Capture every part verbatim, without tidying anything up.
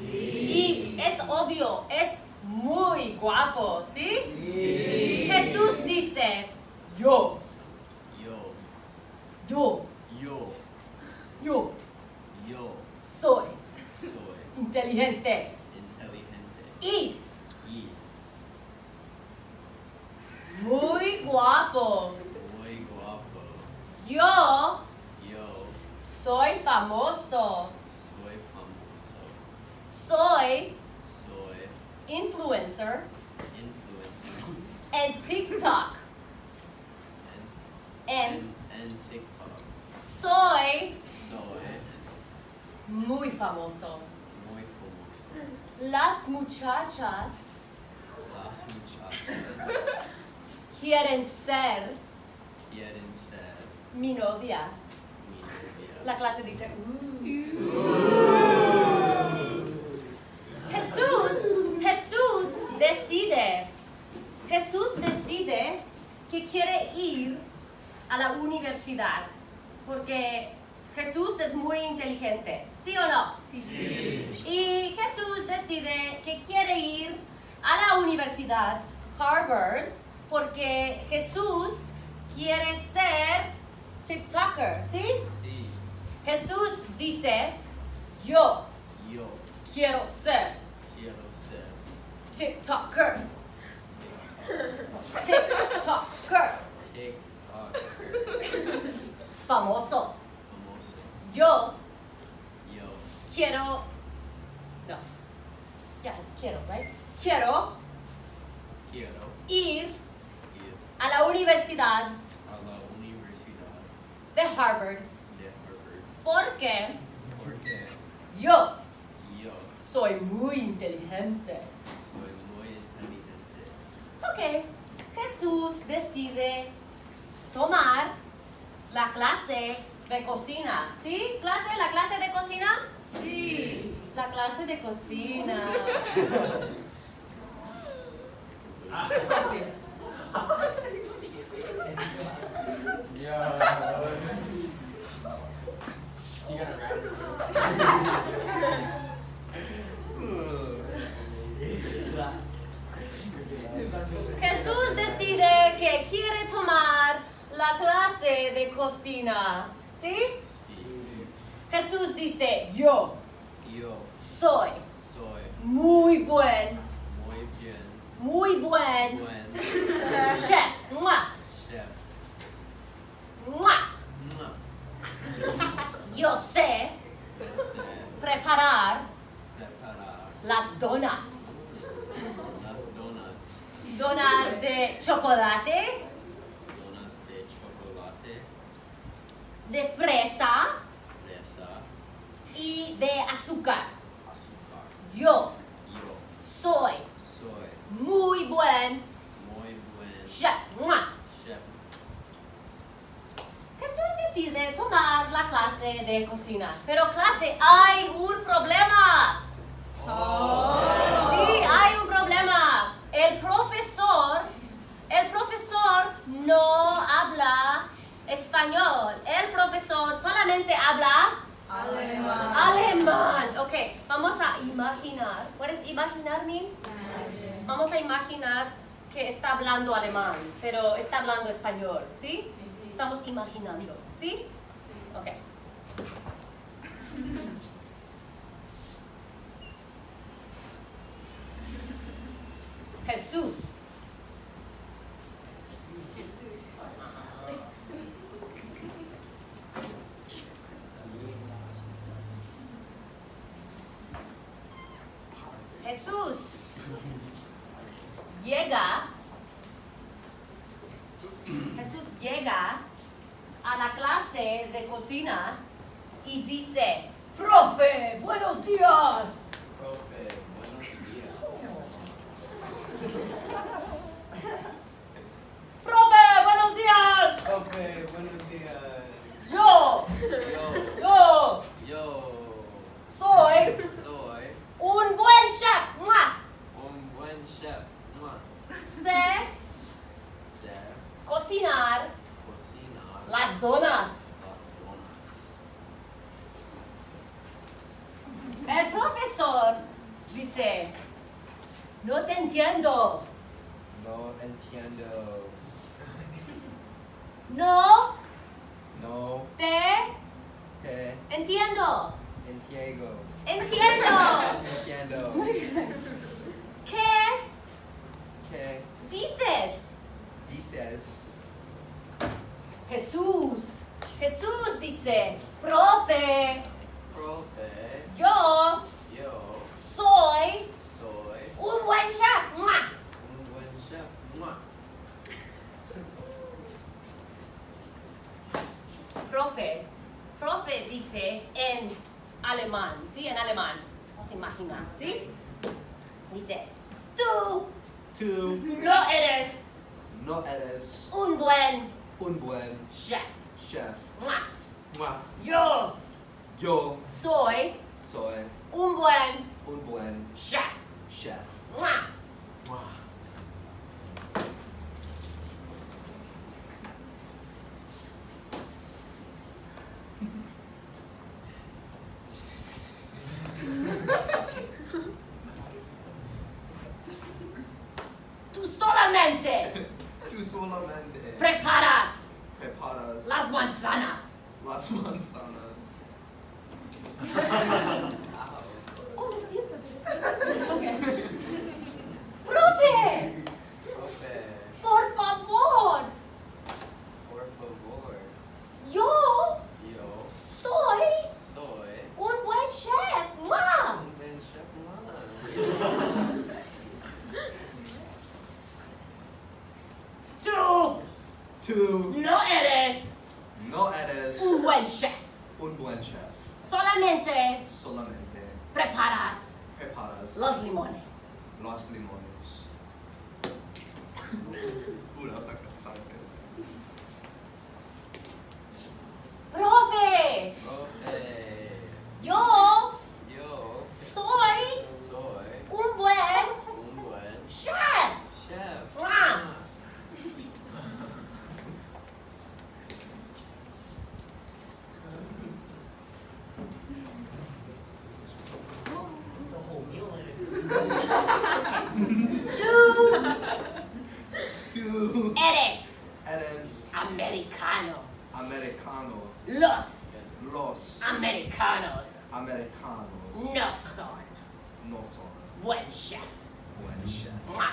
Sí. Y es obvio, es muy guapo, ¿sí? Sí. Jesús dice, yo. Yo. Yo. Yo. Yo. Yo. Soy. Soy. Inteligente. Inteligente. Y. Y. Muy guapo. Muy guapo. Yo. Yo. Soy famoso. Soy famoso. Soy. Soy. Influencer. Influencer. En TikTok. En. En. En TikTok. Soy. Soy. Muy famoso. Muy famoso. Las muchachas. Las muchachas. Quieren ser. Quieren ser. Mi novia. Mi novia. La clase dice. Uh. Uh. Jesús, Jesús decide. Jesús decide que quiere ir a la universidad porque Jesús es muy inteligente, ¿sí o no? Sí. Sí. Y Jesús decide que quiere ir a la universidad Harvard porque Jesús quiere ser TikToker, ¿sí? Sí. Jesús dice, yo, yo. Quiero ser, quiero ser. TikToker. TikToker. TikToker. TikToker. Famoso. Yo, yo, quiero, no, yeah, it's quiero, right? Quiero, quiero, ir, ir a la universidad, a la universidad, de Harvard, de Harvard, porque, porque, yo, yo, soy muy inteligente, soy muy inteligente. Ok, Jesús decide tomar la clase de cocina, ¿sí? ¿Clase? ¿La clase de cocina? Sí. La clase de cocina. Jesús decide que quiere tomar la clase de cocina. ¿Sí? Sí. Jesús dice, yo, yo soy, soy muy buen, muy bien, muy buen, buen. Chef. Mua. Chef. Mua. Mua. Yo sé, yo sé. Preparar, preparar las donas. Las donas. Donas de chocolate. De fresa, fresa y de azúcar. Azúcar. Yo, yo soy, soy muy buen, muy buen chef. Chef. Jesús decide tomar la clase de cocina. Pero clase, hay un problema. Oh. Sí, hay un problema. El profesor, el profesor no habla español. El profesor solamente habla alemán. Alemán. Ok, vamos a imaginar. What does imaginar mean? Imagine. Vamos a imaginar que está hablando alemán, pero está hablando español, ¿sí? Sí, sí. Estamos imaginando, ¿sí? Sí. Ok. Jesús. Jesús llega, Jesús llega a la clase de cocina y dice, profe, buenos días. Profe, buenos días. Profe, buenos días. Profe, buenos días. Yo, yo, yo, yo. Soy, soy. Un buen chef. ¡Mua! Un buen chef. ¡Mua! Sé. Sé. Cocinar. Cocinar. Las donas. Las donas. El profesor dice, no te entiendo. No entiendo. No. No. Te. Te. Entiendo. Entiendo. Entiendo. Entiendo. ¿Qué? ¿Qué? Dices. Dices. Jesús. Jesús dice, profe. Profe. Yo. Yo. Soy. Soy. Un buen chef. ¡Mua! Un buen chef. ¡Mua! Profe. Profe dice en alemán. ¿Sí? En alemán. Vamos a imaginar. ¿Sí? Dice, tú. Tú. No eres. No eres. Un buen. Un buen. Chef. Chef. ¡Mua! ¡Mua! Yo. Yo soy, soy un buen, un buen chef, chef. ¡Mua! ¡Mua! Tú solamente, tú solamente preparas, preparas las manzanas, las manzanas. Oh, lo siento. Okay. Profe. Profe. Por favor. Por favor. Yo. Yo. Soy. Soy. Un buen chef. ¡Mua! Un buen chef. ¡Mua! Tú. Tú. No eres. No eres. Un buen chef. Un buen chef. Solamente, solamente preparas, preparas los limones. Los limones. Profe. Profe. Yo. Yo. Soy. Soy. Un buen. Un buen. Chef. Chef. ¡Mua! Tú eres, eres americano. Americano. Los, los americanos, americanos no son, no son buen chef. Buen chef. ¡Mua!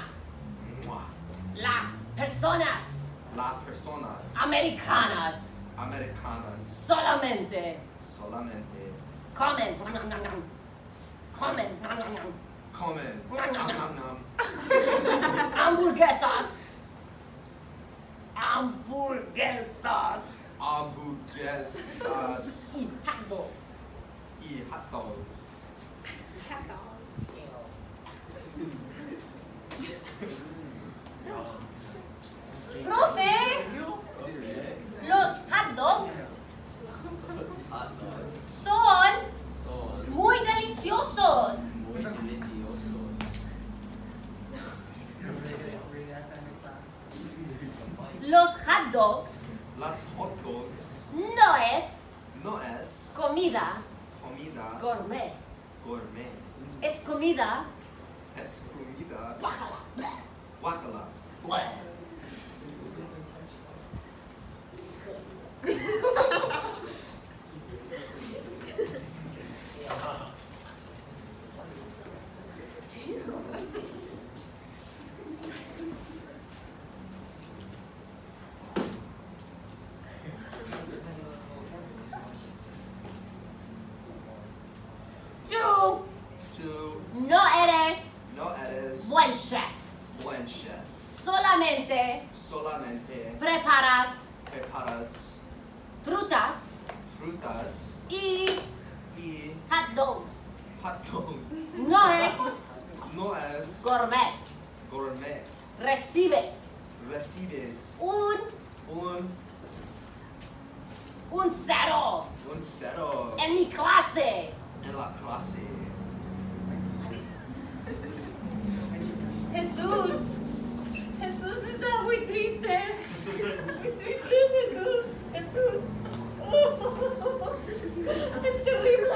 ¡Mua! Las personas, las personas americanas, americanas solamente, solamente comen, nom, nom, nom. Comen, nom, nom, nom. Comen, nom, nom, nom, nom. Hamburguesas. Hamburguesas. Hamburguesas. Y hot dogs. Y hot dogs. Hot dogs. Profe, los hot dogs son, son muy deliciosos. Muy deliciosos. Los hot dogs. Las hot dogs. No es. No es. Comida. Comida. Gourmet. Gourmet. Es comida. Es comida. Guácala. Guácala. It's terrible.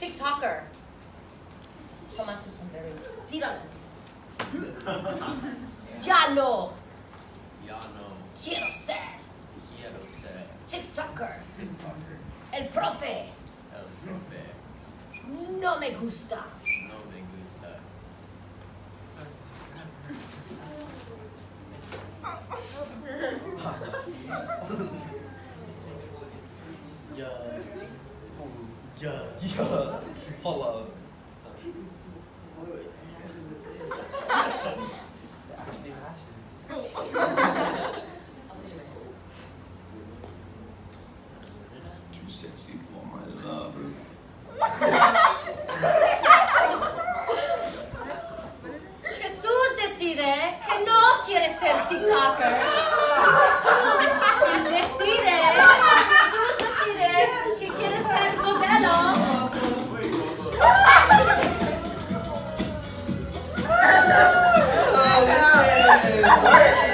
TikToker. Toma su sombrero. Tíralo. Ya no. Ya no. Quiero ser. Quiero ser. TikToker. TikToker. El profe. El profe. No me gusta. No me gusta. Yeah. Oh, yeah. Yeah. Hello. Too sexy for my love. Jesús decide que no quiere ser TikToker. Jesús decide. Jesús decide que quiere ser modelo. What?